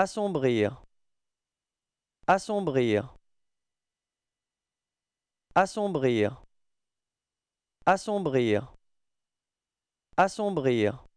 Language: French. Assombrir. Assombrir. Assombrir. Assombrir. Assombrir.